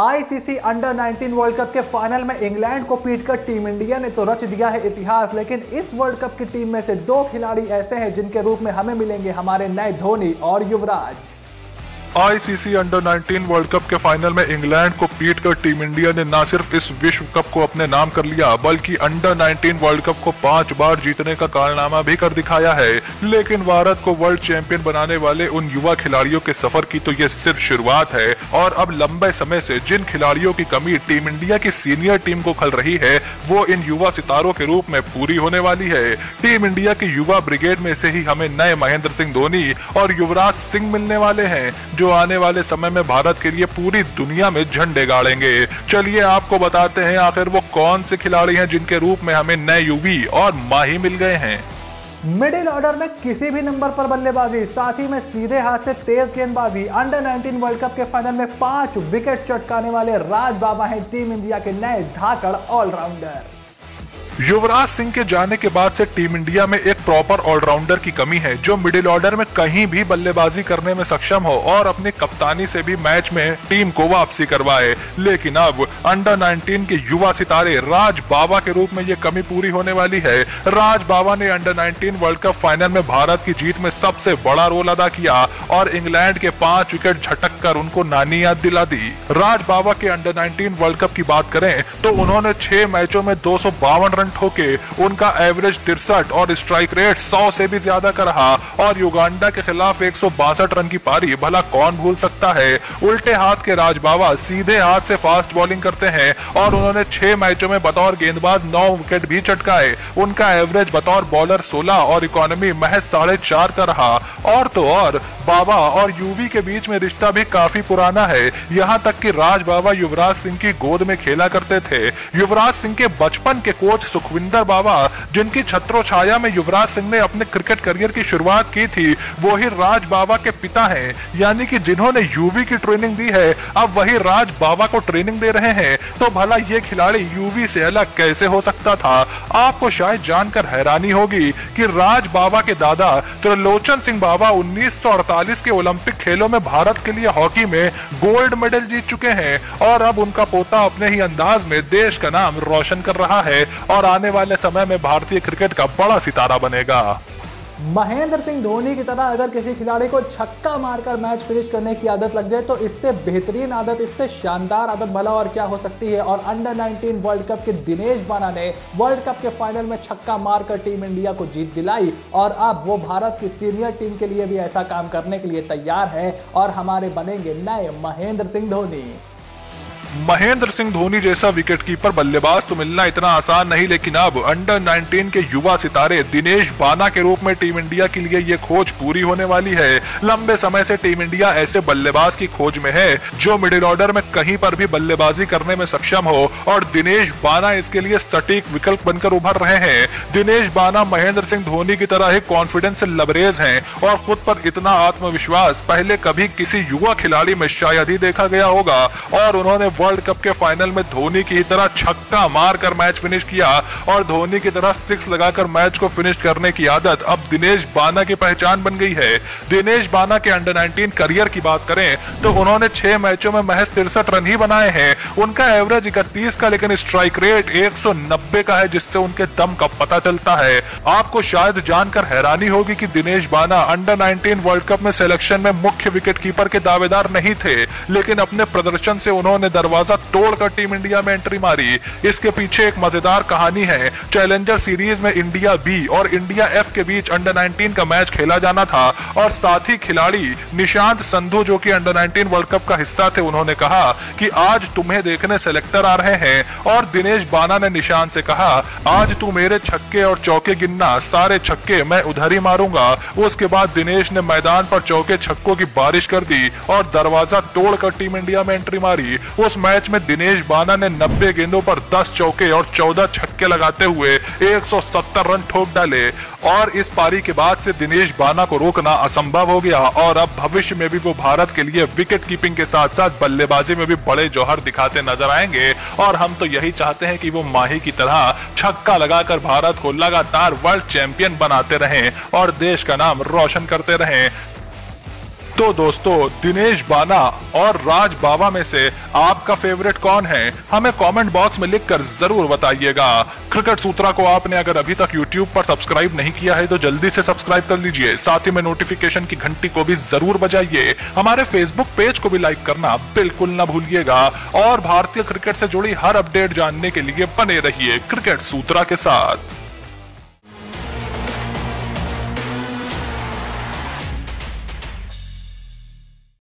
ICC under 19 world cup के final में England को पीटकर टीम इंडिया ने तो रच दिया है इतिहास, लेकिन इस वर्ल्ड कप की टीम में से दो खिलाड़ी ऐसे हैं जिनके रूप में हमें मिलेंगे हमारे नए धोनी और Yuvraj. ICC under 19 world cup के फाइनल में इंग्लैंड को पीटकर टीम इंडिया ने न सिर्फ इस विश्व कप को अपने नाम कर लिया बल्कि अंडर 19 वर्ल्ड कप को 5 बार जीतने का कारनामा भी कर दिखाया है। लेकिन भारत को वर्ल्ड चैंपियन बनाने वाले उन युवा खिलाड़ियों के सफर की तो ये सिर्फ शुरुआत है और अब लंबे समय से जिन खिलाड़ियों की कमी टीम इंडिया की सीनियर टीम को खल रही है वो इन युवा सितारों के रूप में पूरी होने वाली है। टीम इंडिया की युवा ब्रिगेड में से ही हमें नए महेंद्र सिंह धोनी और युवराज सिंह मिलने वाले हैं जो आने वाले समय में भारत के लिए पूरी दुनिया में झंडे गाड़ेंगे। चलिए आपको बताते हैं आखिर वो कौन से खिलाड़ी हैं जिनके रूप में हमें नए युवी और माही मिल गए हैं। मिडिल ऑर्डर में किसी भी नंबर पर बल्लेबाजी, साथ ही में सीधे हाथ से तेज गेंदबाजी, अंडर 19 वर्ल्ड कप के फाइनल में 5 विकेट चटकाने वाले राज बावा हैं टीम इंडिया के नए धाकड़ ऑलराउंडर। युवराज सिंह के जाने के बाद से टीम इंडिया में एक प्रॉपर ऑलराउंडर की कमी है जो मिडिल ऑर्डर में कहीं भी बल्लेबाजी करने में सक्षम हो और अपनी कप्तानी से भी मैच में टीम को वापसी करवाए। लेकिन अब अंडर 19 के युवा सितारे राज बावा के रूप में ये कमी पूरी होने वाली है। राज बावा ने अंडर 19 वर्ल्ड कप फाइनल में भारत की जीत में सबसे बड़ा रोल अदा किया और इंग्लैंड के 5 विकेट झटक कर उनको नानी याद दिला दी। राज बावा के अंडर 19 वर्ल्ड कप की बात करें तो उन्होंने 6 मैचों में 252 रन ठोके, उनका एवरेज 63 और स्ट्राइक रेट 100 से भी ज्यादा का रहा और युगांडा के खिलाफ 162 रन की पारी भला कौन भूल सकता है। उल्टे हाथ के राज बावा सीधे हाथ से फास्ट बॉलिंग करते हैं और उन्होंने 6 मैचों में बतौर गेंदबाज 9 विकेट भी चटकाए, उनका एवरेज बतौर बॉलर 16 और इकोनॉमी महज 4.5 का रहा। और तो और बाबा और यूवी के बीच में रिश्ता भी काफी पुराना है, यहाँ तक कि राज बावा युवराज सिंह की गोद में खेला करते थे। युवराज सिंह के बचपन के कोच सुखविंदर बाबा जिनकी छत्रछाया में युवराज सिंह ने अपने क्रिकेट करियर की शुरुआत की थी वो ही राज बावा के पिता हैं, यानी कि जिन्होंने यूवी की ट्रेनिंग दी है अब वही राज बावा को ट्रेनिंग दे रहे हैं। तो भला ये खिलाड़ी यूवी से अलग कैसे हो सकता था? आपको शायद जानकर हैरानी होगी कि राज बावा के दादा त्रिलोचन सिंह बावा 1948 के ओलंपिक खेलों में भारत के लिए हॉकी में गोल्ड मेडल जीत चुके हैं और अब उनका पोता अपने ही अंदाज में देश का नाम रोशन कर रहा है और आने वाले समय में भारतीय क्रिकेट का बड़ा सितारा बनेगा। महेंद्र सिंह धोनी की तरह अगर किसी खिलाड़ी को छक्का मारकर मैच फिनिश करने की आदत लग जाए तो इससे बेहतरीन आदत, इससे शानदार आदत भला और क्या हो सकती है। और अंडर 19 वर्ल्ड कप के दिनेश बाना ने वर्ल्ड कप के फाइनल में छक्का मारकर टीम इंडिया को जीत दिलाई और अब वो भारत की सीनियर टीम के लिए भी ऐसा काम करने के लिए तैयार है और हमारे बनेंगे नए महेंद्र सिंह धोनी। महेंद्र सिंह धोनी जैसा विकेटकीपर बल्लेबाज तो मिलना इतना आसान नहीं, लेकिन अब अंडर 19 के युवा सितारे दिनेश बाना के रूप में टीम इंडिया के लिए ये खोज पूरी होने वाली है। लंबे समय से टीम इंडिया ऐसे बल्लेबाज की खोज में है जो मिडिल ऑर्डर में कहीं पर भी बल्लेबाजी करने में सक्षम हो और दिनेश बाना इसके लिए सटीक विकल्प बनकर उभर रहे हैं। दिनेश बाना महेंद्र सिंह धोनी की तरह ही कॉन्फिडेंस से लबरेज है और खुद पर इतना आत्मविश्वास पहले कभी किसी युवा खिलाड़ी में शायद ही देखा गया होगा और उन्होंने वर्ल्ड कप के फाइनल में धोनी की ही तरह छक्का मारकर मैच फिनिश किया और धोनी की तरह 6 लगाकर मैच को फिनिश करने की आदत अब दिनेश बाना की पहचान बन गई है। दिनेश बाना के अंडर 19 करियर की बात करें तो उन्होंने 6 मैचों में महज 63 रन ही बनाए हैं, उनका एवरेज 31 का लेकिन स्ट्राइक रेट 190 का है जिससे उनके दम का पता चलता है। आपको शायद जानकर हैरानी होगी कि Dinesh Bana under 19 world cup में सिलेक्शन में मुख्य विकेटकीपर के दावेदार नहीं थे, लेकिन अपने प्रदर्शन से उन्होंने दरवाजा तोड़कर टीम इंडिया में एंट्री मारी। इसके पीछे एक मजेदार कहानी है। चैलेंजर सीरीज में इंडिया बी और इंडिया एफ के बीच अंडर 19 का मैच खेला जाना था और साथी खिलाड़ी निशांत संधू जो कि अंडर 19 वर्ल्ड कप का हिस्सा थे उन्होंने कहा कि आज तुम्हें देखने सेलेक्टर आ रहे हैं और दिनेश बाना ने निशांत से कहा आज तू मेरे छक्के और चौके गिनना, सारे छक्के मैं उधर ही मारूंगा। उसके बाद दिनेश ने मैदान पर चौके छक्कों की बारिश कर दी और दरवाजा तोड़कर टीम इंडिया में एंट्री मारी। उस मैच में दिनेश बाना ने 90 गेंदों पर 10 चौके और 14 छक्के लगाते हुए 170 रन ठोक डाले और इस पारी के बाद से दिनेश बाना को रोकना असंभव हो गया और अब भविष्य में भी वो भारत के लिए विकेट कीपिंग के साथ साथ बल्लेबाजी में भी बड़े जौहर दिखाते नजर आएंगे और हम तो यही चाहते हैं कि वो माही की तरह छक्का लगाकर भारत को लगातार वर्ल्ड चैंपियन बनाते रहें और देश का नाम रोशन करते रहें। तो दोस्तों, दिनेश बाना और राज बावा में से आपका फेवरेट कौन है, हमें कमेंट बॉक्स में लिखकर जरूर बताइएगा। क्रिकेट सूत्रा को आपने अगर अभी तक YouTube पर सब्सक्राइब नहीं किया है तो जल्दी से सब्सक्राइब कर लीजिए। साथ ही में नोटिफिकेशन की घंटी को भी जरूर बजाइए। हमारे फेसबुक पेज को भी लाइक करना बिल्कुल ना भूलिएगा। और भारतीय क्रिकेट से जुड़ी हर अपडेट जानने के लिए बने रहिए क्रिकेट सूत्रा के साथ।